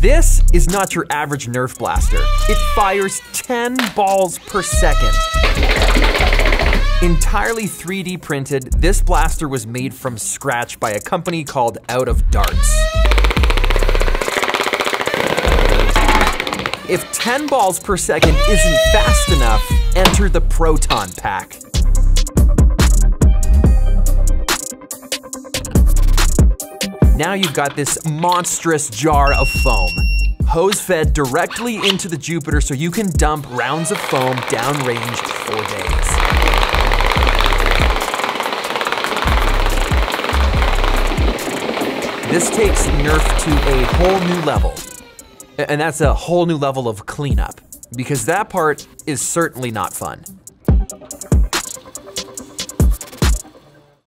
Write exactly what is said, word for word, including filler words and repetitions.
This is not your average Nerf blaster. It fires ten balls per second. Entirely three D printed, this blaster was made from scratch by a company called Out of Darts. If ten balls per second isn't fast enough, enter the Proton Pack. Now you've got this monstrous jar of foam. Hose fed directly into the Jupiter so you can dump rounds of foam downrange for days. This takes Nerf to a whole new level. And that's a whole new level of cleanup, because that part is certainly not fun.